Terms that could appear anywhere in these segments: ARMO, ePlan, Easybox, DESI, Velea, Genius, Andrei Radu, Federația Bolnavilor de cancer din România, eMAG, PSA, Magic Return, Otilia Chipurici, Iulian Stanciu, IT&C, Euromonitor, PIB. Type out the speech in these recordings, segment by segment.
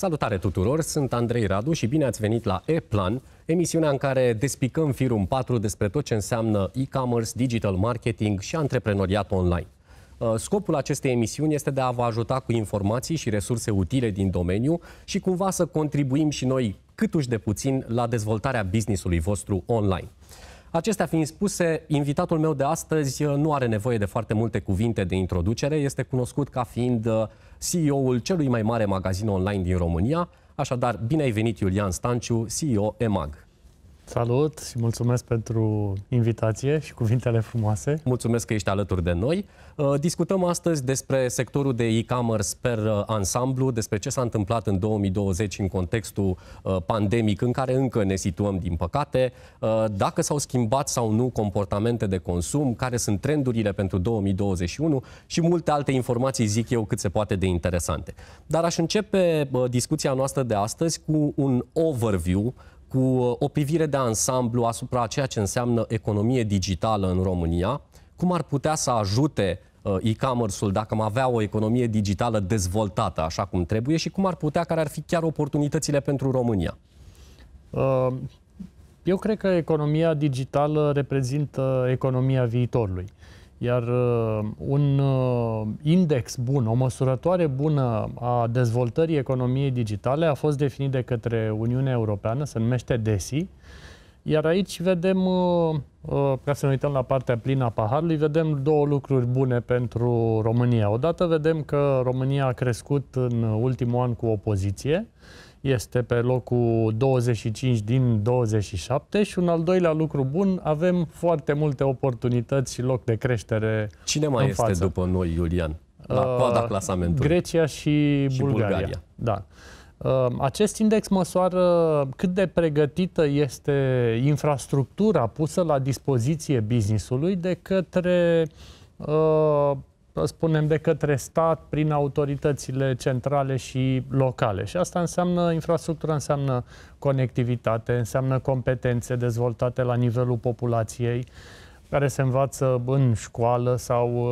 Salutare tuturor, sunt Andrei Radu și bine ați venit la ePlan, emisiunea în care despicăm firul în patru despre tot ce înseamnă e-commerce, digital marketing și antreprenoriat online. Scopul acestei emisiuni este de a vă ajuta cu informații și resurse utile din domeniu și cumva să contribuim și noi câtuși de puțin la dezvoltarea business-ului vostru online. Acestea fiind spuse, invitatul meu de astăzi nu are nevoie de foarte multe cuvinte de introducere, este cunoscut ca fiind CEO-ul celui mai mare magazin online din România, așadar bine ai venit Iulian Stanciu, CEO eMAG. Salut și mulțumesc pentru invitație și cuvintele frumoase. Mulțumesc că ești alături de noi. Discutăm astăzi despre sectorul de e-commerce per ansamblu, despre ce s-a întâmplat în 2020 în contextul pandemic în care încă ne situăm din păcate, dacă s-au schimbat sau nu comportamente de consum, care sunt trendurile pentru 2021 și multe alte informații, zic eu, cât se poate de interesante. Dar aș începe discuția noastră de astăzi cu un overview, cu o privire de ansamblu asupra ceea ce înseamnă economie digitală în România, cum ar putea să ajute e-commerce-ul dacă am avea o economie digitală dezvoltată așa cum trebuie și cum ar putea, care ar fi chiar oportunitățile pentru România? Eu cred că economia digitală reprezintă economia viitorului, iar un index bun, o măsurătoare bună a dezvoltării economiei digitale a fost definit de către Uniunea Europeană, se numește DESI, iar aici vedem, ca să ne uităm la partea plină a paharului, vedem două lucruri bune pentru România. Odată vedem că România a crescut în ultimul an cu o poziție, este pe locul 25 din 27 și un al doilea lucru bun, avem foarte multe oportunități și loc de creștere. Cine mai este față după noi, Iulian, la coada clasamentului? Grecia și Bulgaria. Da. Acest index măsoară cât de pregătită este infrastructura pusă la dispoziție business-ului de către de către stat, prin autoritățile centrale și locale. Și asta înseamnă, infrastructura înseamnă conectivitate, înseamnă competențe dezvoltate la nivelul populației, care se învață în școală sau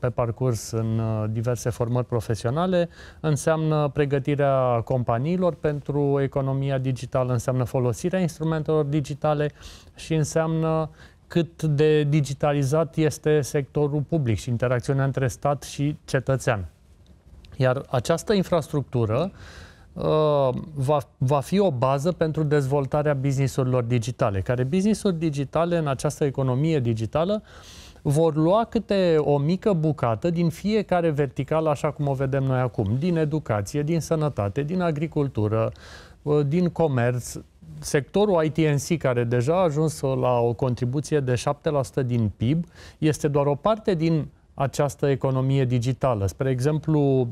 pe parcurs în diverse formări profesionale, înseamnă pregătirea companiilor pentru economia digitală, înseamnă folosirea instrumentelor digitale și înseamnă cât de digitalizat este sectorul public și interacțiunea între stat și cetățean. Iar această infrastructură va fi o bază pentru dezvoltarea businessurilor digitale, care businessuri digitale în această economie digitală vor lua câte o mică bucată din fiecare verticală așa cum o vedem noi acum, din educație, din sănătate, din agricultură, din comerț. Sectorul IT&C, care deja a ajuns la o contribuție de 7% din PIB, este doar o parte din această economie digitală. Spre exemplu,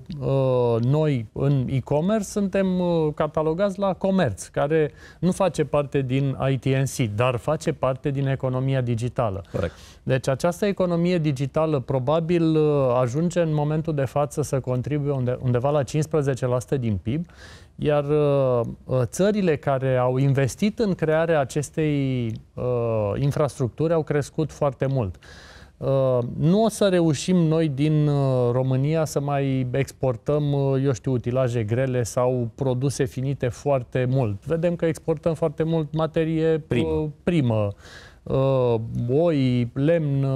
noi în e-commerce suntem catalogați la comerț, care nu face parte din IT&C, dar face parte din economia digitală. Corect. Deci această economie digitală probabil ajunge în momentul de față să contribuie undeva la 15% din PIB, iar țările care au investit în crearea acestei infrastructuri au crescut foarte mult. Nu o să reușim noi din România să mai exportăm, eu știu, utilaje grele sau produse finite foarte mult. Vedem că exportăm foarte mult materie primă, oi, lemn,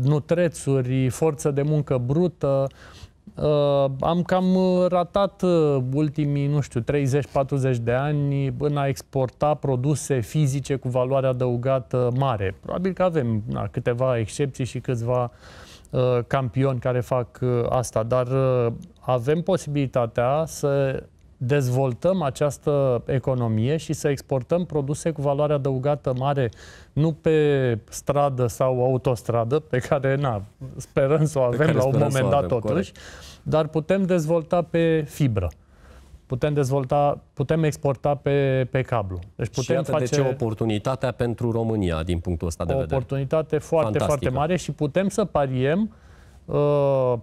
nutrețuri, forță de muncă brută. Am cam ratat ultimii, nu știu, 30-40 de ani în a exporta produse fizice cu valoare adăugată mare. Probabil că avem câteva excepții și câțiva campioni care fac asta, dar avem posibilitatea să dezvoltăm această economie și să exportăm produse cu valoare adăugată mare, nu pe stradă sau autostradă, pe care sperăm să o avem la un moment dat totuși, dar putem dezvolta pe fibră. Putem exporta pe cablu. Deci putem face oportunitatea pentru România din punctul ăsta de vedere. O oportunitate foarte, foarte mare și putem să pariem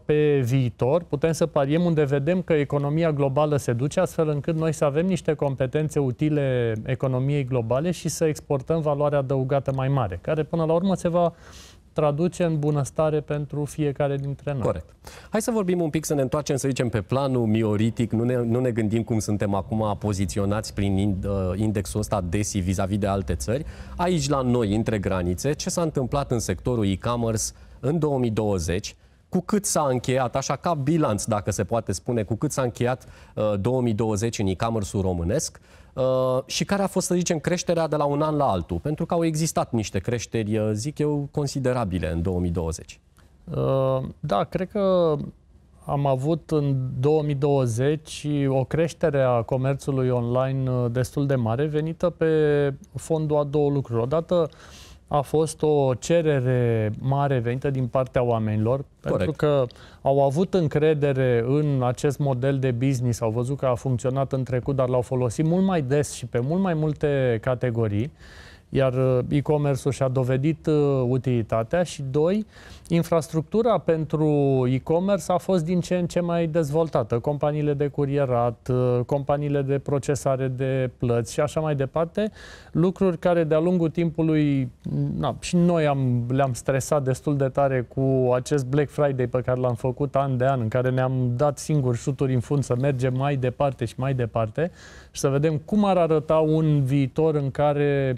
pe viitor, putem să pariem unde vedem că economia globală se duce, astfel încât noi să avem niște competențe utile economiei globale și să exportăm valoarea adăugată mai mare, care până la urmă se va traduce în bunăstare pentru fiecare dintre noi. Corect. Hai să vorbim un pic, să ne întoarcem, să zicem, pe planul mioritic. Nu ne gândim cum suntem acum poziționați prin indexul ăsta DESI vis-a-vis de alte țări. Aici, la noi, între granițe, ce s-a întâmplat în sectorul e-commerce în 2020, cu cât s-a încheiat, așa ca bilanț, dacă se poate spune, cu cât s-a încheiat 2020 în e-commerce-ul românesc, și care a fost, să zicem, creșterea de la un an la altul? Pentru că au existat niște creșteri, zic eu, considerabile în 2020. Da, cred că am avut în 2020 o creștere a comerțului online destul de mare, venită pe fondul a două lucruri. Odată a fost o cerere mare venită din partea oamenilor, corect, pentru că au avut încredere în acest model de business, au văzut că a funcționat în trecut, dar l-au folosit mult mai des și pe mult mai multe categorii, iar e-commerce-ul și-a dovedit utilitatea. Și doi, infrastructura pentru e-commerce a fost din ce în ce mai dezvoltată. Companiile de curierat, companiile de procesare de plăți și așa mai departe, lucruri care de-a lungul timpului, na, și noi le-am stresat destul de tare cu acest Black Friday pe care l-am făcut an de an, în care ne-am dat singuri șuturi în fund să mergem mai departe și mai departe și să vedem cum ar arăta un viitor în care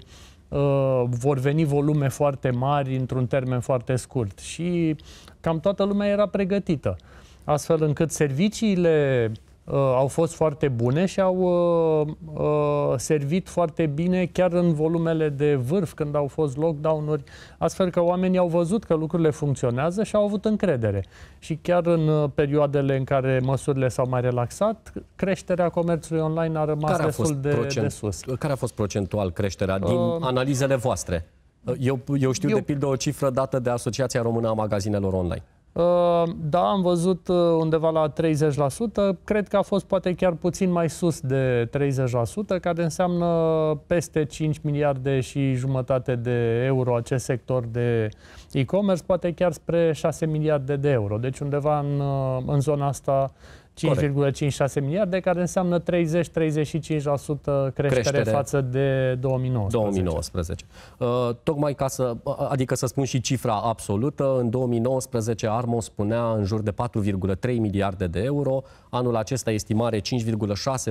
vor veni volume foarte mari într-un termen foarte scurt. Și cam toată lumea era pregătită, astfel încât serviciile au fost foarte bune și au servit foarte bine chiar în volumele de vârf, când au fost lockdown-uri, astfel că oamenii au văzut că lucrurile funcționează și au avut încredere. Și chiar în perioadele în care măsurile s-au mai relaxat, creșterea comerțului online a rămas destul de sus. Care a fost procentual creșterea din analizele voastre? Eu știu de pildă o cifră dată de Asociația Română a Magazinelor Online. Da, am văzut undeva la 30%, cred că a fost poate chiar puțin mai sus de 30%, care înseamnă peste 5 miliarde și jumătate de euro acest sector de e-commerce, poate chiar spre 6 miliarde de euro, deci undeva în zona asta 5,56 miliarde, care înseamnă 30-35% creștere față de 2019. Tocmai ca să, adică să spun și cifra absolută, în 2019 ARMO spunea în jur de 4,3 miliarde de euro, anul acesta estimare 5,6,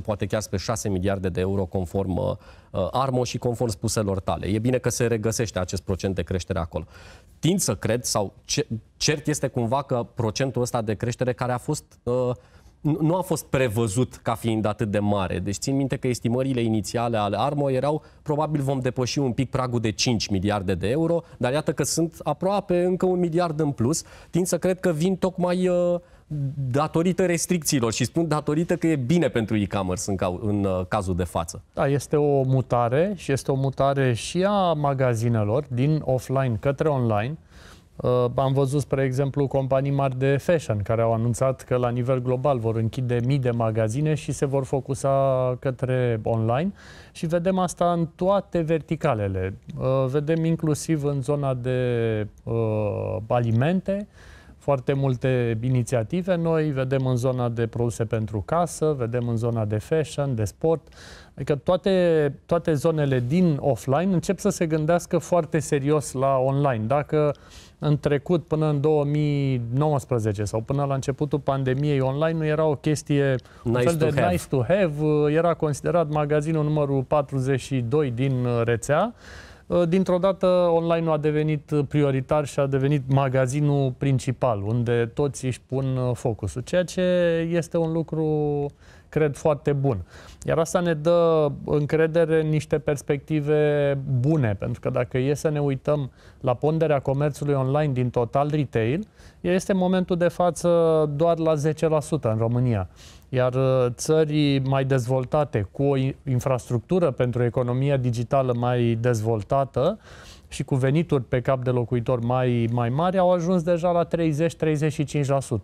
poate chiar spre 6 miliarde de euro conform ARMO și conform spuselor tale. E bine că se regăsește acest procent de creștere acolo. Tind să cred, sau cert este cumva că procentul ăsta de creștere care a fost... nu a fost prevăzut ca fiind atât de mare. Deci țin minte că estimările inițiale ale ARMO erau probabil vom depăși un pic pragul de 5 miliarde de euro, dar iată că sunt aproape încă un miliard în plus. Tind să cred că vin tocmai datorită restricțiilor și spun datorită că e bine pentru e-commerce în cazul de față. Da, este o mutare și este o mutare și a magazinelor din offline către online. Am văzut, spre exemplu, companii mari de fashion care au anunțat că la nivel global vor închide mii de magazine și se vor focusa către online și vedem asta în toate verticalele. Vedem inclusiv în zona de alimente foarte multe inițiative noi, vedem în zona de produse pentru casă, vedem în zona de fashion, de sport. Adică toate zonele din offline încep să se gândească foarte serios la online. Dacă în trecut, până în 2019 sau până la începutul pandemiei, online nu era o chestie nice to have, era considerat magazinul numărul 42 din rețea, dintr-o dată online-ul a devenit prioritar și a devenit magazinul principal, unde toți își pun focusul, ceea ce este un lucru, cred, foarte bun. Iar asta ne dă încredere în niște perspective bune, pentru că dacă e să ne uităm la ponderea comerțului online din total retail, este în momentul de față doar la 10% în România. Iar țării mai dezvoltate, cu o infrastructură pentru economia digitală mai dezvoltată și cu venituri pe cap de locuitor mai mari, au ajuns deja la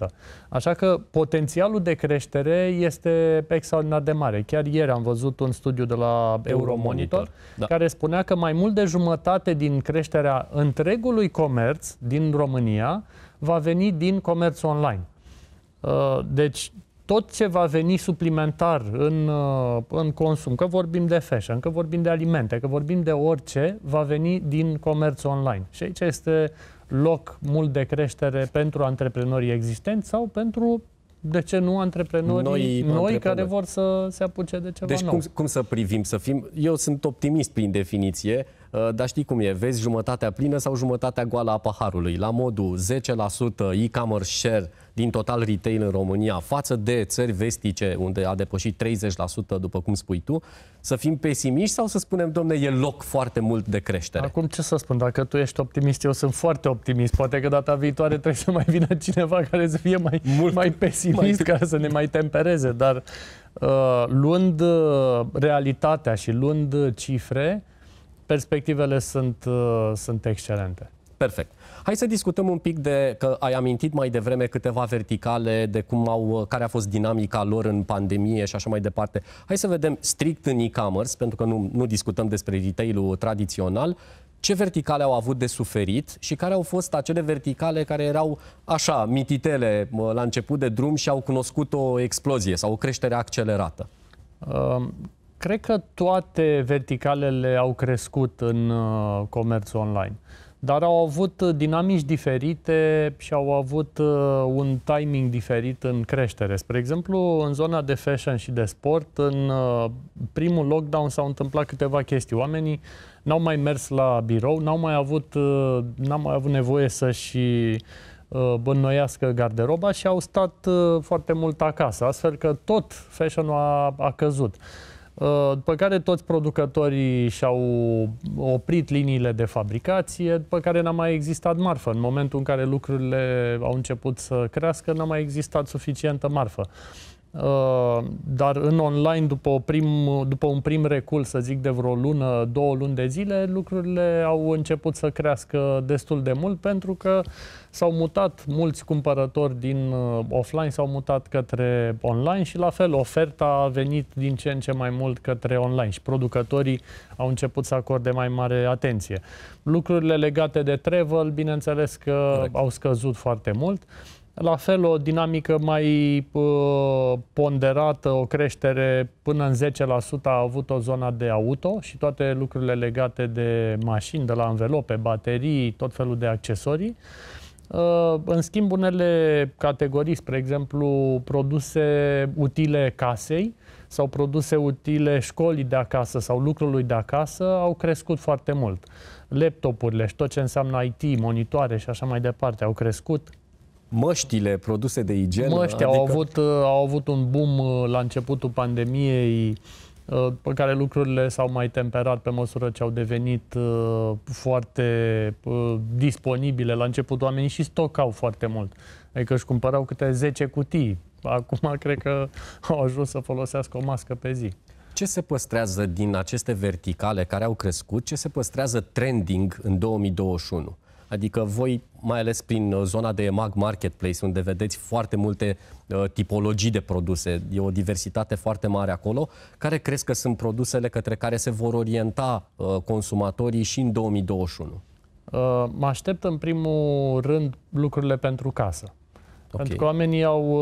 30-35%. Așa că potențialul de creștere este extraordinar de mare. Chiar ieri am văzut un studiu de la Euromonitor, da, care spunea că mai mult de jumătate din creșterea întregului comerț din România va veni din comerț online. Deci tot ce va veni suplimentar în consum, că vorbim de fashion, că vorbim de alimente, că vorbim de orice, va veni din comerț online. Și aici este loc mult de creștere pentru antreprenorii existenți sau pentru, de ce nu, antreprenorii noi care vor să se apuce de ceva nou. Deci cum să privim, să fim... Eu sunt optimist prin definiție, dar știi cum e, vezi jumătatea plină sau jumătatea goală a paharului. La modul 10% e-commerce share din total retail în România față de țări vestice unde a depășit 30%, după cum spui tu, să fim pesimiști sau să spunem, domne, e loc foarte mult de creștere? Acum ce să spun, dacă tu ești optimist, eu sunt foarte optimist. Poate că data viitoare trebuie să mai vină cineva care să fie mai pesimist, care să ne mai tempereze, dar luând realitatea și luând cifre, perspectivele sunt excelente. Perfect. Hai să discutăm un pic de, că ai amintit mai devreme câteva verticale, de cum au, care a fost dinamica lor în pandemie și așa mai departe. Hai să vedem strict în e-commerce, pentru că nu discutăm despre retail-ul tradițional, ce verticale au avut de suferit și care au fost acele verticale care erau așa, mititele la început de drum și au cunoscut o explozie sau o creștere accelerată. Cred că toate verticalele au crescut în comerț online, dar au avut dinamici diferite și au avut un timing diferit în creștere. Spre exemplu, în zona de fashion și de sport, în primul lockdown s-au întâmplat câteva chestii. Oamenii n-au mai mers la birou, n-au mai avut nevoie să-și bănuiască garderoba și au stat foarte mult acasă, astfel că tot fashion-ul a căzut. După care toți producătorii și-au oprit liniile de fabricație, după care n-a mai existat marfă. În momentul în care lucrurile au început să crească, n-a mai existat suficientă marfă. Dar în online, după un prim recul, să zic, de vreo lună, 2 luni de zile, lucrurile au început să crească destul de mult, pentru că s-au mutat mulți cumpărători din offline, s-au mutat către online și la fel oferta a venit din ce în ce mai mult către online și producătorii au început să acorde mai mare atenție. Lucrurile legate de travel, bineînțeles că correct, au scăzut foarte mult. La fel, o dinamică mai ponderată, o creștere până în 10% a avut-o zona de auto și toate lucrurile legate de mașini, de la învelope, baterii, tot felul de accesorii. În schimb, unele categorii, spre exemplu, produse utile casei sau produse utile școlii de acasă sau lucrului de acasă, au crescut foarte mult. Laptopurile și tot ce înseamnă IT, monitoare și așa mai departe au crescut. Măștile, produse de igienă... Măștile adică... au avut un boom la începutul pandemiei, pe care lucrurile s-au mai temperat pe măsură ce au devenit foarte disponibile. La început oamenii și stocau foarte mult. Adică își cumpărau câte 10 cutii. Acum cred că au ajuns să folosească o mască pe zi. Ce se păstrează din aceste verticale care au crescut? Ce se păstrează trending în 2021? Adică voi, mai ales prin zona de eMAG Marketplace, unde vedeți foarte multe tipologii de produse, e o diversitate foarte mare acolo, care crezi că sunt produsele către care se vor orienta consumatorii și în 2021? Mă aștept în primul rând lucrurile pentru casă. Okay. Pentru că oamenii au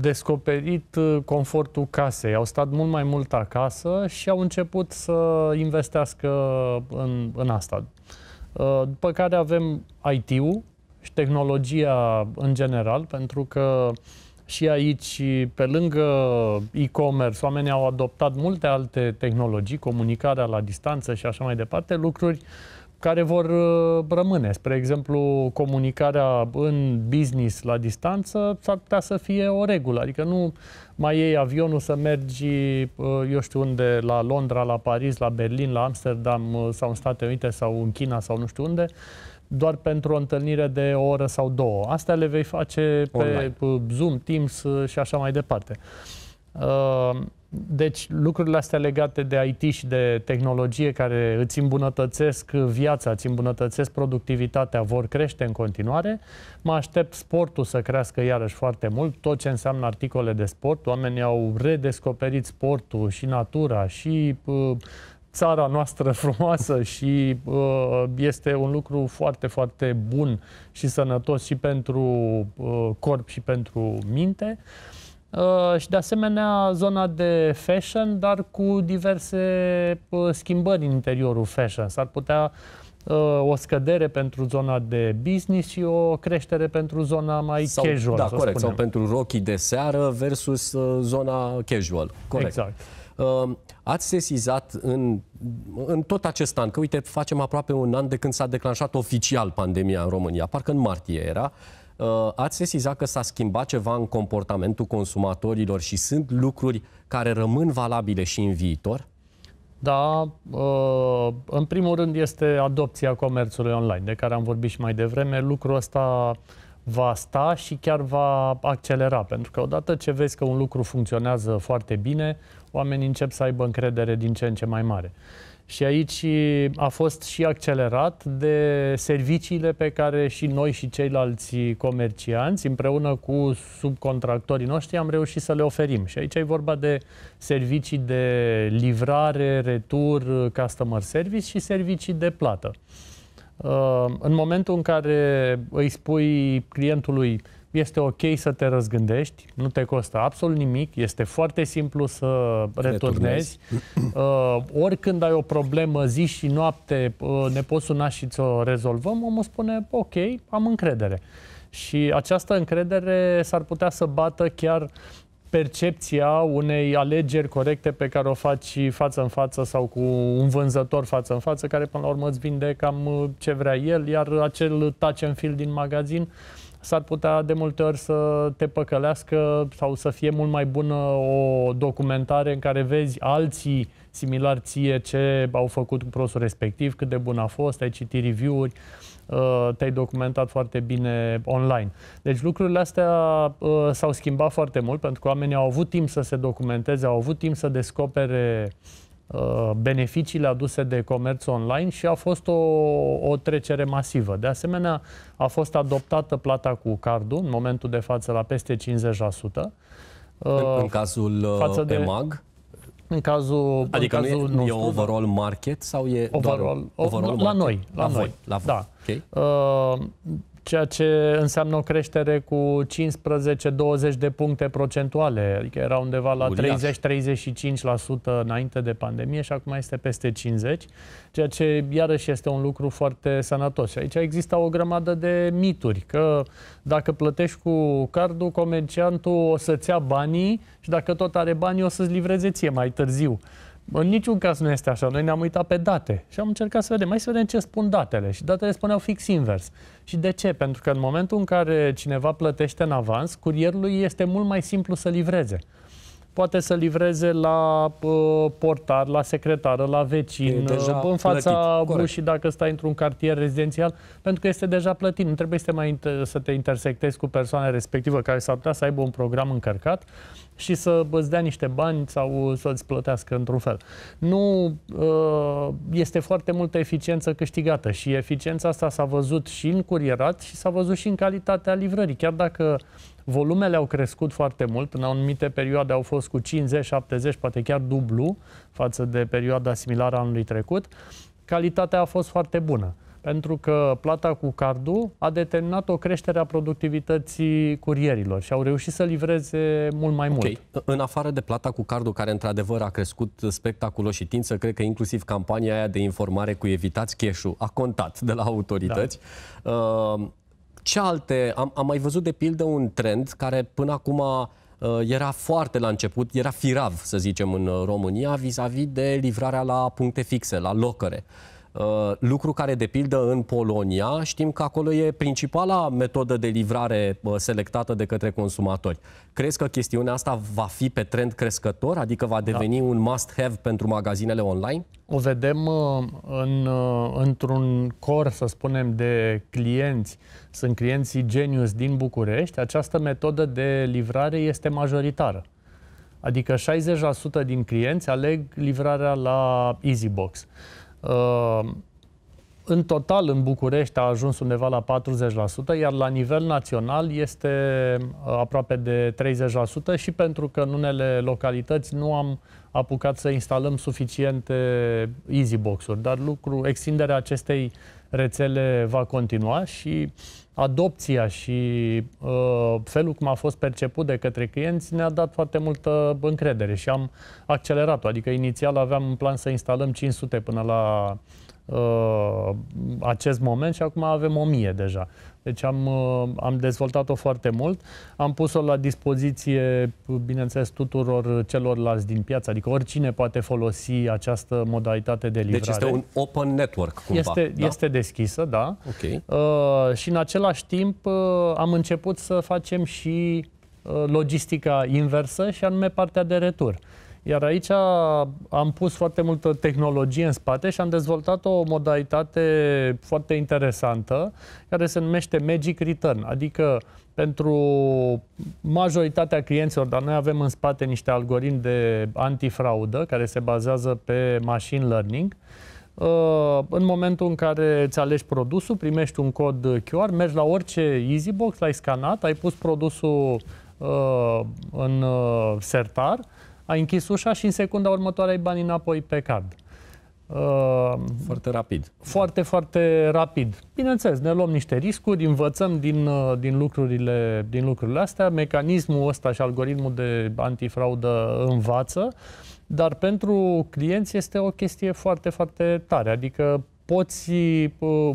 descoperit confortul casei, au stat mult mai mult acasă și au început să investească în asta. După care avem IT-ul și tehnologia în general, pentru că și aici, pe lângă e-commerce, oamenii au adoptat multe alte tehnologii, comunicarea la distanță și așa mai departe, lucruri care vor rămâne. Spre exemplu, comunicarea în business la distanță s-ar putea să fie o regulă, adică nu mai iei avionul să mergi, eu știu unde, la Londra, la Paris, la Berlin, la Amsterdam sau în Statele Unite sau în China sau nu știu unde, doar pentru o întâlnire de o oră sau două. Astea le vei face online, pe Zoom, Teams și așa mai departe. Deci lucrurile astea legate de IT și de tehnologie care îți îmbunătățesc viața, îți îmbunătățesc productivitatea, vor crește în continuare. Mă aștept sportul să crească iarăși foarte mult, tot ce înseamnă articole de sport. Oamenii au redescoperit sportul și natura și țara noastră frumoasă și este un lucru foarte, foarte bun și sănătos și pentru corp și pentru minte. Și de asemenea zona de fashion, dar cu diverse schimbări în interiorul fashion. S-ar putea o scădere pentru zona de business și o creștere pentru zona mai casual. Da, corect, sau pentru rochii de seară versus zona casual. Corect. Exact. Ați sesizat în tot acest an, că uite, facem aproape un an de când s-a declanșat oficial pandemia în România, parcă în martie era, ați sesizat că s-a schimbat ceva în comportamentul consumatorilor și sunt lucruri care rămân valabile și în viitor? Da, în primul rând este adopția comerțului online, de care am vorbit și mai devreme. Lucrul ăsta va sta și chiar va accelera, pentru că odată ce vezi că un lucru funcționează foarte bine, oamenii încep să aibă încredere din ce în ce mai mare. Și aici a fost și accelerat de serviciile pe care și noi și ceilalți comercianți, împreună cu subcontractorii noștri, am reușit să le oferim. Și aici e vorba de servicii de livrare, retur, customer service și servicii de plată. În momentul în care îi spui clientului este ok să te răzgândești, nu te costă absolut nimic, este foarte simplu să returnezi. Oricând ai o problemă zi și noapte, ne poți suna și ți-o rezolvăm, omul spune ok, am încredere. Și această încredere s-ar putea să bată chiar percepția unei alegeri corecte pe care o faci față în față sau cu un vânzător față în față, care până la urmă îți vinde cam ce vrea el, iar acel touch and feel din magazin s-ar putea de multe ori să te păcălească sau să fie mult mai bună o documentare în care vezi alții similar ție ce au făcut cu produsul respectiv, cât de bun a fost, ai citit review-uri, te-ai documentat foarte bine online. Deci lucrurile astea s-au schimbat foarte mult, pentru că oamenii au avut timp să se documenteze, au avut timp să descopere beneficiile aduse de comerț online și a fost o trecere masivă. De asemenea, a fost adoptată plata cu cardul, în momentul de față, la peste 50%. În cazul eMAG? În cazul, adică în cazul nostru, e overall market sau e overall, doar overall la market? Noi. La noi. Voi, la voi. Da. Okay. Ceea ce înseamnă o creștere cu 15-20 de puncte procentuale. Adică era undeva la 30-35% înainte de pandemie și acum este peste 50%, ceea ce iarăși este un lucru foarte sănătos. Și aici există o grămadă de mituri, că dacă plătești cu cardul, comerciantul o să-ți ia banii și dacă tot are banii o să-ți livreze ție mai târziu. În niciun caz nu este așa. Noi ne-am uitat pe date și am încercat să vedem. Hai să vedem ce spun datele. Și datele spuneau fix invers. Și de ce? Pentru că în momentul în care cineva plătește în avans, curierului este mult mai simplu să livreze. Poate să livreze la portar, la secretară, la vecin, în fața ușii dacă stai într-un cartier rezidențial, pentru că este deja plătit. Nu trebuie să te intersectezi cu persoana respectivă care s-ar putea să aibă un program încărcat și să îți dea niște bani sau să-ți plătească într-un fel. Nu este foarte multă eficiență câștigată și eficiența asta s-a văzut și în curierat și s-a văzut și în calitatea livrării. Chiar dacă volumele au crescut foarte mult, în anumite perioade au fost cu 50, 70, poate chiar dublu față de perioada similară anului trecut, calitatea a fost foarte bună, pentru că plata cu cardul a determinat o creștere a productivității curierilor și au reușit să livreze mult mai mult. În afară de plata cu cardul, care într-adevăr a crescut spectaculos și tinsă, cred că inclusiv campania aia de informare cu evitați cash-ul a contat de la autorități. Da. Ce alte? Am mai văzut de pildă un trend care până acum era foarte la început, era firav, să zicem, în România, vis-a-vis de livrarea la puncte fixe, la locăre. Lucru care, de pildă, în Polonia, știm că acolo e principala metodă de livrare selectată de către consumatori. Crezi că chestiunea asta va fi pe trend crescător? Adică va deveni un must-have pentru magazinele online? O vedem într-un cor, să spunem, de clienți. Sunt clienții Genius din București. Această metodă de livrare este majoritară. Adică 60% din clienți aleg livrarea la Easybox. În total, în București a ajuns undeva la 40%, iar la nivel național este aproape de 30% și pentru că în unele localități nu am apucat să instalăm suficiente Easybox-uri, dar extinderea acestei rețele va continua și adopția și felul cum a fost perceput de către clienți ne-a dat foarte multă încredere și am accelerat-o. Adică inițial aveam în plan să instalăm 500 până la acest moment și acum avem 1000 deja. Deci am dezvoltat-o foarte mult, am pus-o la dispoziție, bineînțeles, tuturor celorlalți din piață, adică oricine poate folosi această modalitate de livrare. Deci este un open network, cumva. Este deschisă, da. Okay. Și în același timp am început să facem și logistica inversă și anume partea de retur. Iar aici am pus foarte multă tehnologie în spate și am dezvoltat o modalitate foarte interesantă care se numește Magic Return, adică pentru majoritatea clienților, dar noi avem în spate niște algoritmi de antifraudă care se bazează pe machine learning. În momentul în care îți alegi produsul, primești un cod QR, mergi la orice Easybox, l-ai scanat, ai pus produsul în sertar, ai închis ușa și în secunda următoare ai banii înapoi pe card. Foarte rapid. Foarte, foarte rapid. Bineînțeles, ne luăm niște riscuri, învățăm din lucrurile astea, mecanismul ăsta și algoritmul de antifraudă învață, dar pentru clienți este o chestie foarte, foarte tare. Adică poți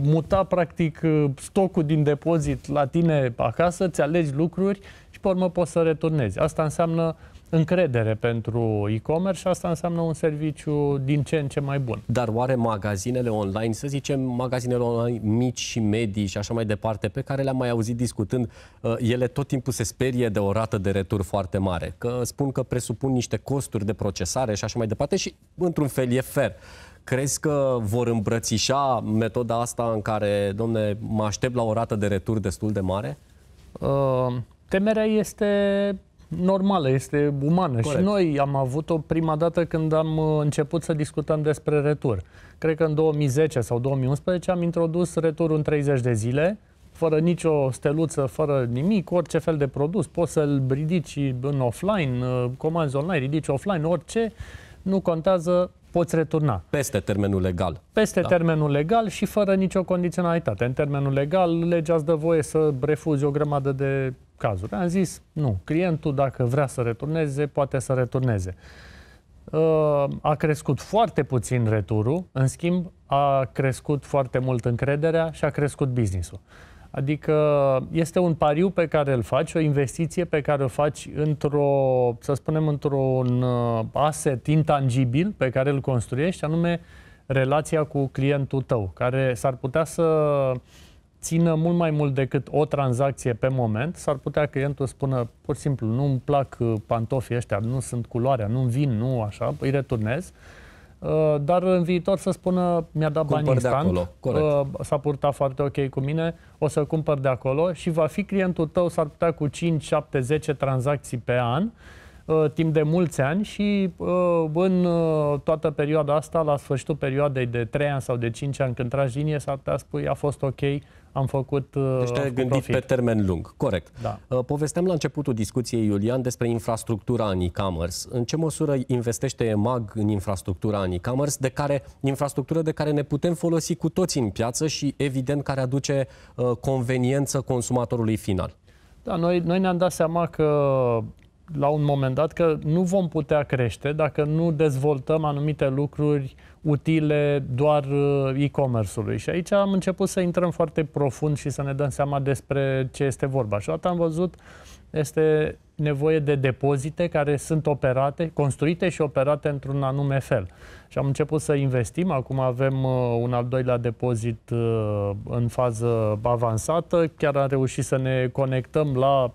muta practic stocul din depozit la tine acasă, îți alegi lucruri și pe urmă poți să returnezi. Asta înseamnă încredere pentru e-commerce și asta înseamnă un serviciu din ce în ce mai bun. Dar oare magazinele online, să zicem magazinele online mici și medii și așa mai departe, pe care le-am mai auzit discutând, ele tot timpul se sperie de o rată de retur foarte mare, că spun că presupun niște costuri de procesare și așa mai departe și într-un fel e fair. Crezi că vor îmbrățișa metoda asta în care, domne, mă aștept la o rată de retur destul de mare? Temerea este normală, este umană. Corect. Și noi am avut-o prima dată când am început să discutăm despre retur. Cred că în 2010 sau 2011 am introdus returul în 30 de zile, fără nicio steluță, fără nimic, orice fel de produs. Poți să-l ridici în offline, comanzi online, ridici offline, orice, nu contează, poți returna. Peste termenul legal. Peste termenul legal și fără nicio condiționalitate. În termenul legal, legea îți dă voie să refuzi o grămadă de cazuri. Am zis, nu, clientul dacă vrea să returneze, poate să returneze. A crescut foarte puțin returul, în schimb a crescut foarte mult încrederea și a crescut business-ul. Adică este un pariu pe care îl faci, o investiție pe care o faci într-o, să spunem, într-un asset intangibil pe care îl construiești, anume relația cu clientul tău, care s-ar putea să țină mult mai mult decât o tranzacție pe moment. S-ar putea clientul spună, pur și simplu, nu-mi plac pantofii ăștia, nu sunt culoarea, nu-mi vin, nu așa, îi returnez. Dar în viitor să spună, mi-a dat bani instant, s-a purtat foarte ok cu mine, o să cumpăr de acolo și va fi clientul tău, s-ar putea cu 5, 7, 10 tranzacții pe an, timp de mulți ani și în toată perioada asta, la sfârșitul perioadei de 3 ani sau de 5 ani, când tragi linie, s-ar putea spune, a fost ok, am făcut deci te-ai gândit profit pe termen lung, corect. Da. Povesteam la începutul discuției, Iulian, despre infrastructura în e-commerce. În ce măsură investește eMAG în infrastructura în e-commerce, infrastructură de care ne putem folosi cu toții în piață și, evident, care aduce conveniență consumatorului final? Da, noi ne-am dat seama că la un moment dat că nu vom putea crește dacă nu dezvoltăm anumite lucruri utile doar e-commerce-ului. Și aici am început să intrăm foarte profund și să ne dăm seama despre ce este vorba. Și odată am văzut, este nevoie de depozite care sunt operate, construite și operate într-un anume fel. Și am început să investim, acum avem un al doilea depozit în fază avansată, chiar am reușit să ne conectăm la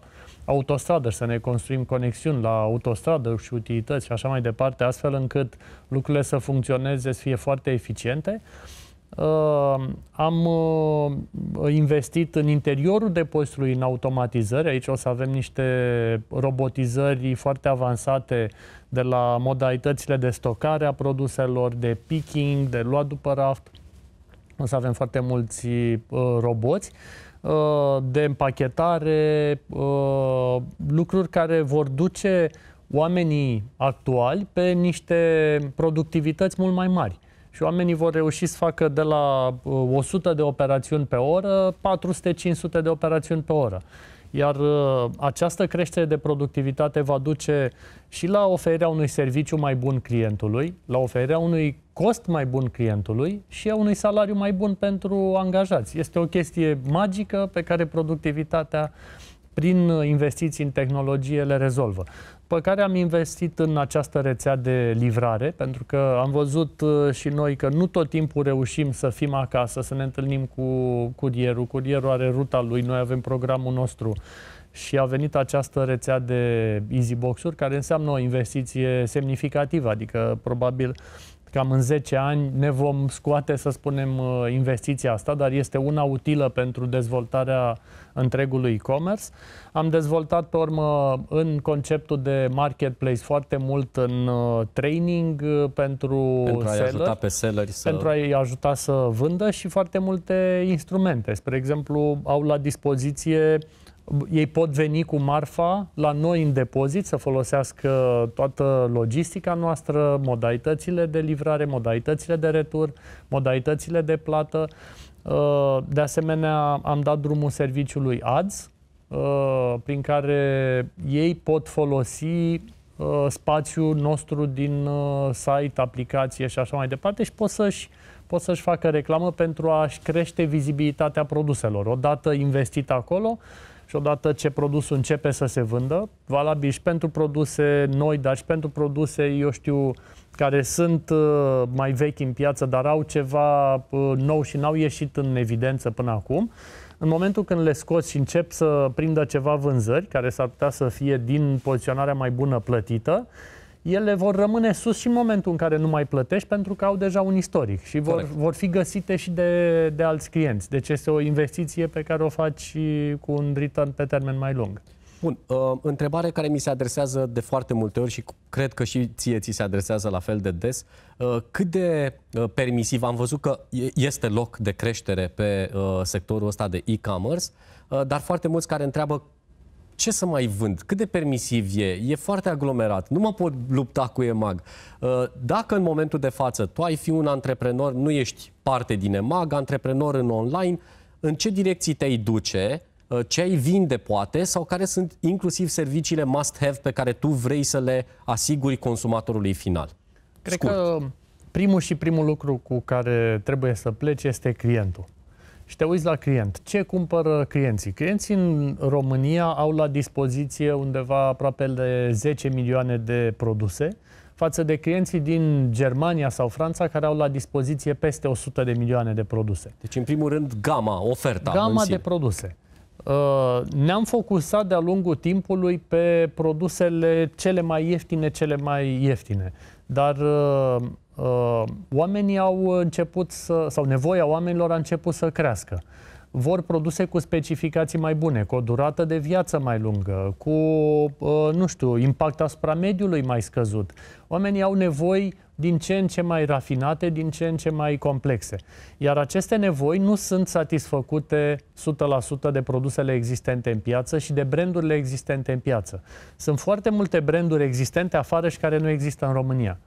autostradă și să ne construim conexiuni la autostradă și utilități și așa mai departe, astfel încât lucrurile să funcționeze, să fie foarte eficiente. Am investit în interiorul depozitului în automatizări. Aici o să avem niște robotizări foarte avansate de la modalitățile de stocare a produselor, de picking, de luat după raft. O să avem foarte mulți roboți de împachetare, lucruri care vor duce oamenii actuali pe niște productivități mult mai mari. Și oamenii vor reuși să facă de la 100 de operațiuni pe oră, 400-500 de operațiuni pe oră. Iar această creștere de productivitate va duce și la oferirea unui serviciu mai bun clientului, la oferirea unui cost mai bun clientului și a unui salariu mai bun pentru angajați. Este o chestie magică pe care productivitatea prin investiții în tehnologie le rezolvă. Pe care am investit în această rețea de livrare, pentru că am văzut și noi că nu tot timpul reușim să fim acasă, să ne întâlnim cu curierul. Curierul are ruta lui, noi avem programul nostru. Și a venit această rețea de Easybox-uri, care înseamnă o investiție semnificativă, adică probabil cam în 10 ani ne vom scoate, să spunem, investiția asta, dar este una utilă pentru dezvoltarea întregului e-commerce. Am dezvoltat, pe urmă, în conceptul de marketplace foarte mult în training pentru seller, ajuta pe selleri să... pentru a-i ajuta să vândă și foarte multe instrumente. Spre exemplu, au la dispoziție... Ei pot veni cu marfa la noi în depozit, să folosească toată logistica noastră, modalitățile de livrare, modalitățile de retur, modalitățile de plată. De asemenea, am dat drumul serviciului Ads, prin care ei pot folosi spațiul nostru din site, aplicație și așa mai departe și pot să-și facă reclamă pentru a-și crește vizibilitatea produselor. Odată investit acolo și odată ce produsul începe să se vândă, valabil și pentru produse noi, dar și pentru produse, eu știu, care sunt mai vechi în piață, dar au ceva nou și n-au ieșit în evidență până acum, în momentul când le scoți și încep să prindă ceva vânzări, care s-ar putea să fie din poziționarea mai bună plătită, ele vor rămâne sus și în momentul în care nu mai plătești, pentru că au deja un istoric și vor fi găsite și de alți clienți. Deci este o investiție pe care o faci cu un return pe termen mai lung. Bun, întrebare care mi se adresează de foarte multe ori și cred că și ție ți se adresează la fel de des. Cât de permisiv, am văzut că este loc de creștere pe sectorul ăsta de e-commerce, dar foarte mulți care întreabă ce să mai vând, cât de permisiv e, e foarte aglomerat, nu mă pot lupta cu eMAG. Dacă în momentul de față tu ai fi un antreprenor, nu ești parte din eMAG, antreprenor în online, în ce direcții te-ai duce, ce ai vinde poate sau care sunt inclusiv serviciile must-have pe care tu vrei să le asiguri consumatorului final? Cred că primul lucru cu care trebuie să pleci este clientul. Și te uiți la client. Ce cumpără clienții? Clienții în România au la dispoziție undeva aproape de 10 milioane de produse, față de clienții din Germania sau Franța, care au la dispoziție peste 100 de milioane de produse. Deci, în primul rând, gama, oferta. Gama de produse. Ne-am focusat de-a lungul timpului pe produsele cele mai ieftine. Dar... oamenii au început sau nevoia oamenilor a început să crească. Vor produse cu specificații mai bune, cu o durată de viață mai lungă, cu, nu știu, impact asupra mediului mai scăzut. Oamenii au nevoi din ce în ce mai rafinate, din ce în ce mai complexe. Iar aceste nevoi nu sunt satisfăcute 100% de produsele existente în piață și de brandurile existente în piață. Sunt foarte multe branduri existente afară și care nu există în România.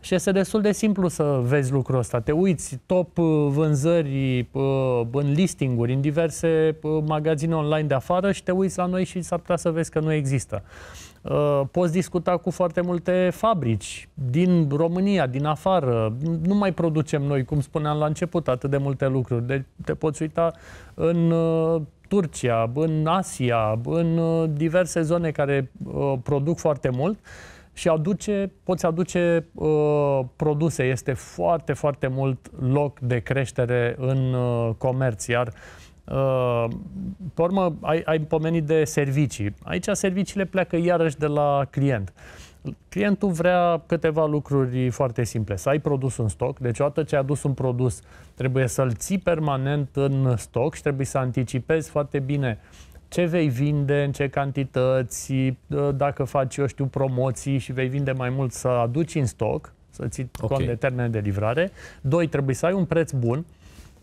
Și este destul de simplu să vezi lucrul ăsta. Te uiți, top vânzări în listing-uri, în diverse magazine online de afară și te uiți la noi și s-ar putea să vezi că nu există. Poți discuta cu foarte multe fabrici din România, din afară. Nu mai producem noi, cum spuneam la început, atât de multe lucruri. Deci te poți uita în Turcia, în Asia, în diverse zone care produc foarte mult. Și poți aduce produse. Este foarte, foarte mult loc de creștere în comerț. Iar, pe urmă, ai pomenit de servicii. Aici serviciile pleacă iarăși de la client. Clientul vrea câteva lucruri foarte simple. Să ai produs în stoc, deci odată ce ai adus un produs, trebuie să-l ții permanent în stoc și trebuie să anticipezi foarte bine ce vei vinde, în ce cantități, dacă faci, eu știu, promoții și vei vinde mai mult, să aduci în stoc, să ții cont de termene de livrare. Doi, trebuie să ai un preț bun,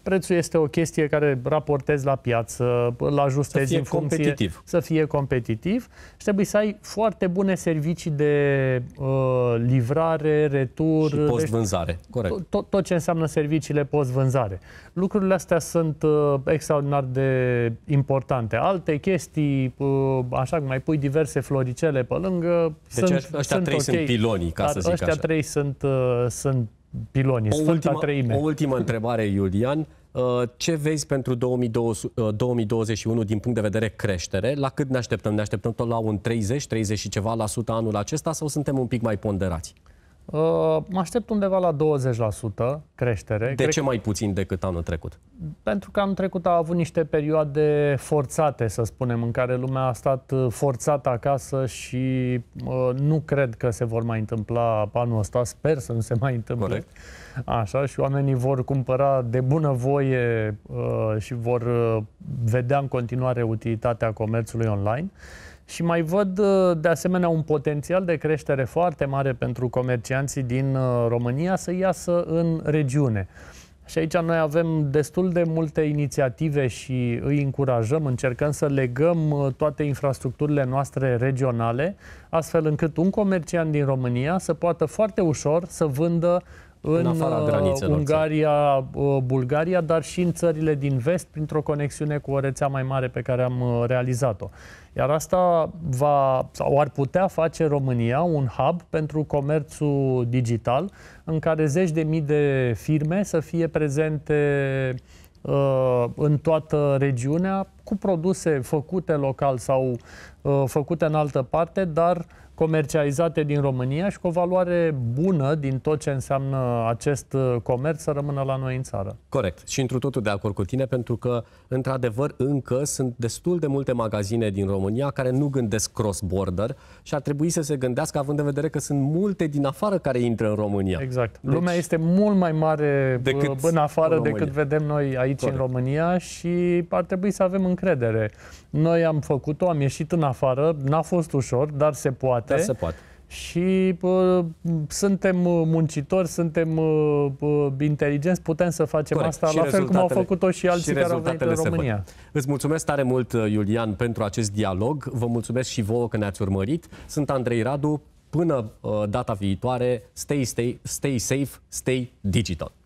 Prețul este o chestie care raportezi la piață, îl ajustezi în funcție, competitiv. Să fie competitiv. Și trebuie să ai foarte bune servicii de livrare, retur... Și post-vânzare, corect. Tot ce înseamnă serviciile post-vânzare. Lucrurile astea sunt extraordinar de importante. Alte chestii, așa cum mai pui diverse floricele pe lângă... Deci ăștia trei sunt pilonii, ca să zic așa. Ăștia trei sunt pilonii, o ultimă întrebare, Iulian. Ce vezi pentru 2021 din punct de vedere creștere? La cât ne așteptăm? Ne așteptăm tot la un 30 și ceva la sută anul acesta sau suntem un pic mai ponderați? Mă aștept undeva la 20% creștere. De ce mai puțin decât anul trecut? Pentru că anul trecut a avut niște perioade forțate, să spunem, în care lumea a stat forțată acasă și nu cred că se vor mai întâmpla anul ăsta. Sper să nu se mai întâmple. Corect. Așa, și oamenii vor cumpăra de bunăvoie și vor vedea în continuare utilitatea comerțului online. Și mai văd, de asemenea, un potențial de creștere foarte mare pentru comercianții din România să iasă în regiune. Și aici noi avem destul de multe inițiative și îi încurajăm, încercăm să legăm toate infrastructurile noastre regionale, astfel încât un comerciant din România să poată foarte ușor să vândă în Ungaria, Bulgaria, dar și în țările din vest, printr-o conexiune cu o rețea mai mare pe care am realizat-o. Iar asta ar putea face România un hub pentru comerțul digital, în care zeci de mii de firme să fie prezente în toată regiunea, cu produse făcute local sau făcute în altă parte, dar comercializate din România și cu o valoare bună din tot ce înseamnă acest comerț să rămână la noi în țară. Corect. Și întru totul de acord cu tine, pentru că, într-adevăr, încă sunt destul de multe magazine din România care nu gândesc cross-border și ar trebui să se gândească, având în vedere că sunt multe din afară care intră în România. Exact. Deci, lumea este mult mai mare în afară decât vedem noi aici în România și ar trebui să avem încredere. Noi am făcut-o, am ieșit în afară, n-a fost ușor, dar se poate. Da, se poate. Și suntem muncitori, suntem inteligenți, putem să facem asta, și la fel cum au făcut-o și alții care au venit în România. Îți mulțumesc tare mult, Iulian, pentru acest dialog. Vă mulțumesc și vouă că ne-ați urmărit. Sunt Andrei Radu. Până data viitoare, stay safe, stay digital.